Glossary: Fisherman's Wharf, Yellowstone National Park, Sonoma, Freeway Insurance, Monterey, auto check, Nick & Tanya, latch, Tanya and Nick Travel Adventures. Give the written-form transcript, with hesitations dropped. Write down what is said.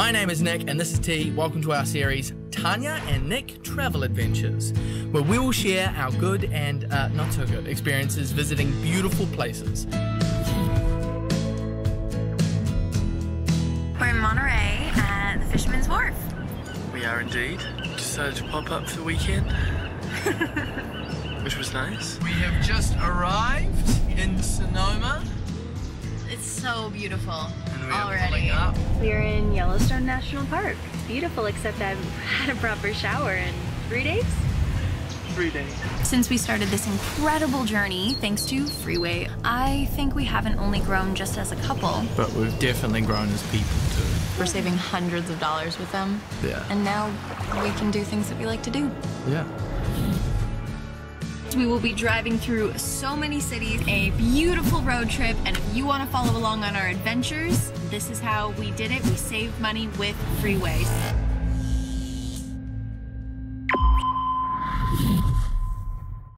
My name is Nick, and this is T. Welcome to our series, Tanya and Nick Travel Adventures, where we will share our good and not so good experiences visiting beautiful places. We're in Monterey at the Fisherman's Wharf. We are indeed. Decided to pop up for the weekend, which was nice. We have just arrived in Sonoma. It's so beautiful. Already. We're in Yellowstone National Park. It's beautiful, except I've had a proper shower in 3 days. 3 days. Since we started this incredible journey, thanks to Freeway, I think we haven't only grown just as a couple, but we've definitely grown as people too. We're saving hundreds of dollars with them. Yeah. And now we can do things that we like to do. Yeah. We will be driving through so many cities, a beautiful road trip, and if you want to follow along on our adventures, this is how we did it. We saved money with Freeway.